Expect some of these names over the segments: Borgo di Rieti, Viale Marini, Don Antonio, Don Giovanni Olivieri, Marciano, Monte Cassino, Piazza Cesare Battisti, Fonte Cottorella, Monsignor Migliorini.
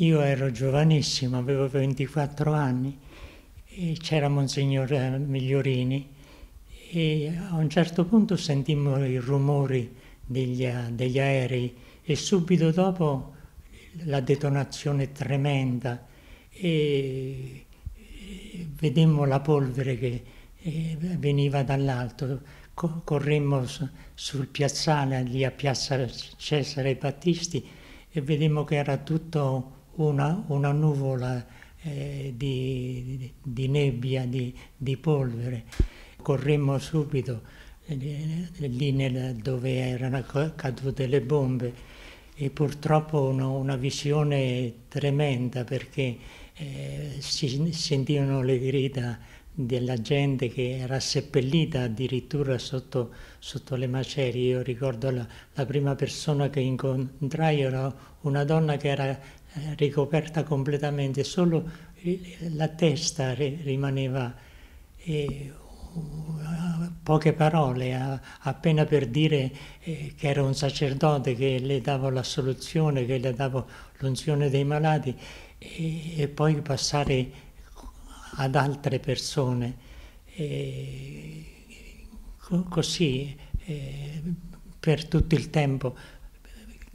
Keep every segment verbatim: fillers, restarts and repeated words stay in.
Io ero giovanissimo, avevo ventiquattro anni, e c'era Monsignor Migliorini, e a un certo punto sentimmo i rumori degli, degli aerei e subito dopo la detonazione tremenda e vedemmo la polvere che veniva dall'alto. Corremmo sul piazzale, lì a Piazza Cesare Battisti, e vedemmo che era tutto una, una nuvola eh, di, di nebbia, di, di polvere. Corremmo subito eh, lì nel, dove erano cadute le bombe, e purtroppo uno, una visione tremenda, perché eh, si sentivano le grida della gente che era seppellita addirittura sotto, sotto le macerie. Io ricordo la, la prima persona che incontrai era una donna che era eh, ricoperta completamente, solo la testa re, rimaneva, eh, poche parole, a, appena per dire eh, che era un sacerdote, che le davo l'assoluzione, che le davo l'unzione dei malati, e, e poi passare ad altre persone, e così e per tutto il tempo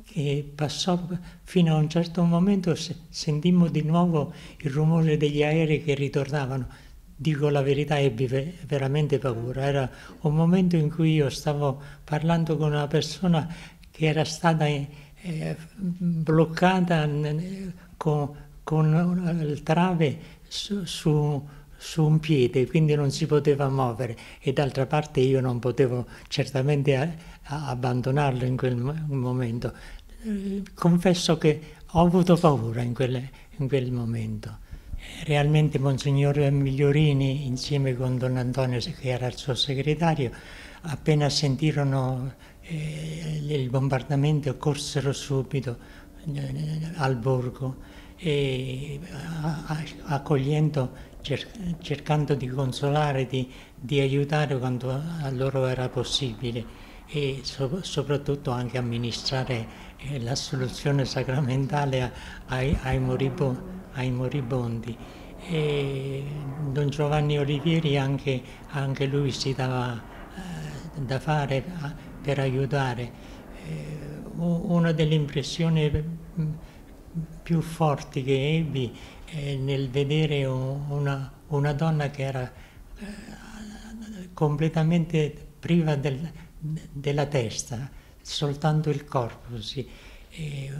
che passò, fino a un certo momento sentimmo di nuovo il rumore degli aerei che ritornavano. Dico la verità, ebbi veramente paura. Era un momento in cui io stavo parlando con una persona che era stata eh, bloccata con, con il trave Su, su, su un piede, quindi non si poteva muovere, e d'altra parte io non potevo certamente a, a abbandonarlo in quel momento. Confesso che ho avuto paura in quel, in quel momento. Realmente Monsignor Migliorini, insieme con Don Antonio, che era il suo segretario, appena sentirono eh, il bombardamento corsero subito eh, al borgo, e accogliendo, cercando di consolare, di, di aiutare quanto a loro era possibile, e so, soprattutto anche amministrare eh, l'assoluzione sacramentale ai, ai, moribo, ai moribondi. E Don Giovanni Olivieri anche, anche lui si dava eh, da fare per aiutare. Eh, una delle impressioni più forti che ebbi eh, nel vedere una, una donna che era eh, completamente priva del, della testa, soltanto il corpo. Sì. E,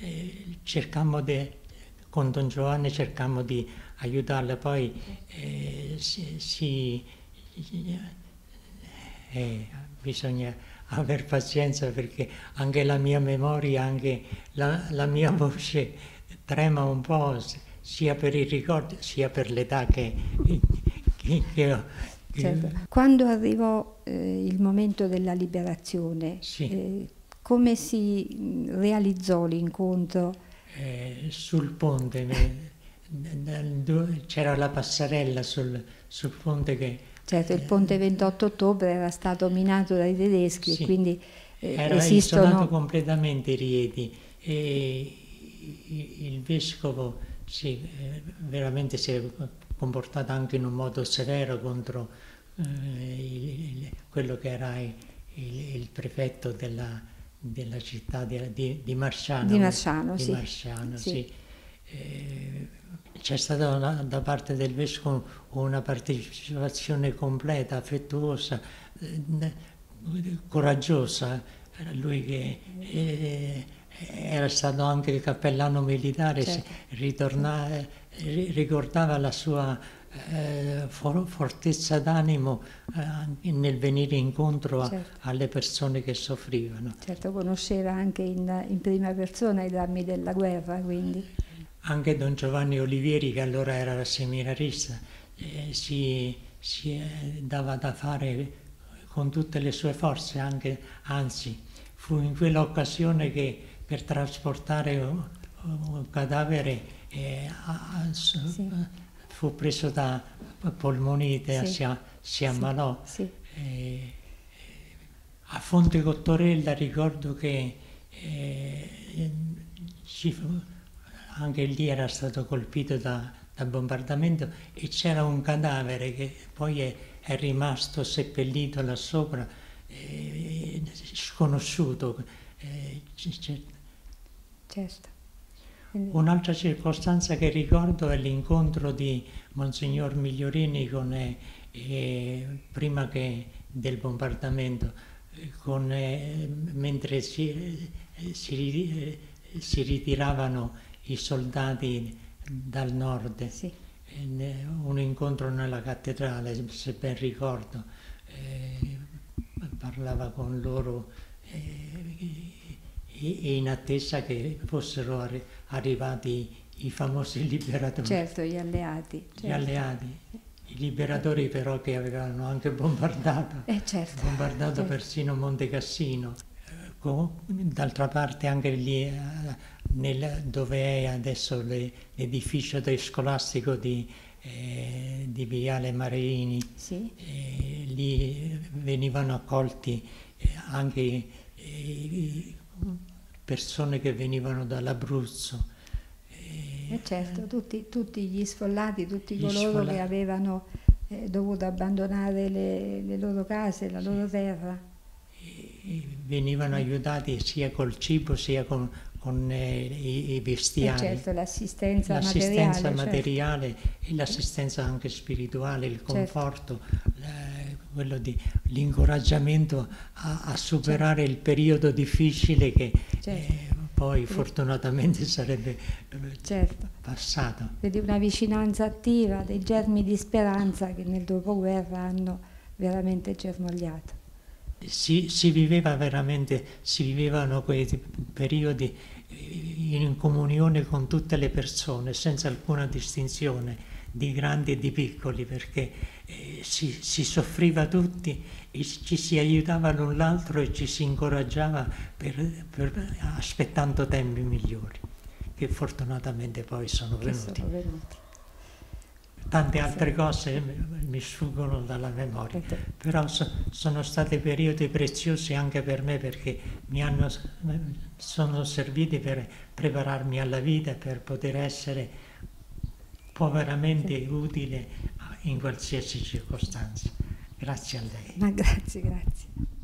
eh, cercammo de, con Don Giovanni cercammo di aiutarla, poi eh, si, si eh, bisogna aver pazienza, perché anche la mia memoria, anche la, la mia voce trema un po', sia per i ricordi, sia per l'età che, che, che ho. Certo. Quando arrivò eh, il momento della liberazione, sì, eh, come si realizzò l'incontro? Eh, sul ponte, c'era la passerella sul, sul ponte che... Certo, il ponte ventotto ottobre era stato minato dai tedeschi, sì, e quindi eh, era esistono... isolato completamente Rieti, e il vescovo sì, veramente si è comportato anche in un modo severo contro eh, il, quello che era il, il prefetto della, della città di, di Marciano. Di Marciano, di sì. Marciano, sì. Sì. Eh, C'è stata una, da parte del vescovo una partecipazione completa, affettuosa, eh, coraggiosa. Lui che eh, era stato anche il cappellano militare, certo, ritornava, ricordava la sua eh, for fortezza d'animo eh, nel venire incontro a, certo, alle persone che soffrivano. Certo, conosceva anche in, in prima persona i drammi della guerra, quindi... Anche Don Giovanni Olivieri, che allora era seminarista, eh, si, si eh, dava da fare con tutte le sue forze, anche, anzi fu in quell'occasione che per trasportare un, un cadavere eh, a, sì, fu preso da polmonite, sì, si, si ammalò. Sì. Sì. Eh, a Fonte Cottorella ricordo che eh, ci fu... anche lì era stato colpito da, da bombardamento e c'era un cadavere che poi è, è rimasto seppellito là sopra, eh, sconosciuto. Eh, certo. Un'altra circostanza che ricordo è l'incontro di Monsignor Migliorini con, eh, eh, prima che del bombardamento, con, eh, mentre si, eh, si, eh, si ritiravano i soldati dal nord, sì. eh, un incontro nella cattedrale, se ben ricordo, eh, parlava con loro eh, e in attesa che fossero arri arrivati i famosi liberatori. Certo, gli alleati. Certo. Gli alleati, i liberatori però che avevano anche bombardato, eh, certo, bombardato certo. persino Monte Cassino. D'altra parte anche lì, nel, dove è adesso l'edificio scolastico di, eh, di Viale Marini, sì. eh, lì venivano accolti anche i eh, persone che venivano dall'Abruzzo. E eh certo, tutti, tutti gli sfollati, tutti gli coloro sfollati. che avevano eh, dovuto abbandonare le, le loro case, la sì. loro terra. E venivano aiutati sia col cibo sia con, con eh, i, i vestiali. E certo, l'assistenza materiale. L'assistenza materiale certo. e l'assistenza anche spirituale, il conforto. Certo. quello di l'incoraggiamento a, a superare certo. il periodo difficile che certo. eh, poi fortunatamente sarebbe certo. passato. Vedi una vicinanza attiva, dei germi di speranza che nel dopoguerra hanno veramente germogliato. Si, si viveva veramente, si vivevano quei periodi in comunione con tutte le persone, senza alcuna distinzione di grandi e di piccoli, perché eh, si, si soffriva tutti, e ci si aiutava l'un l'altro e ci si incoraggiava per, per, aspettando tempi migliori, che fortunatamente poi sono venuti. Sono venuti. Tante altre cose mi sfuggono dalla memoria, però so, sono stati periodi preziosi anche per me, perché mi hanno, sono serviti per prepararmi alla vita, per poter essere può veramente sì. utile in qualsiasi circostanza. Grazie a lei. Ma grazie, grazie.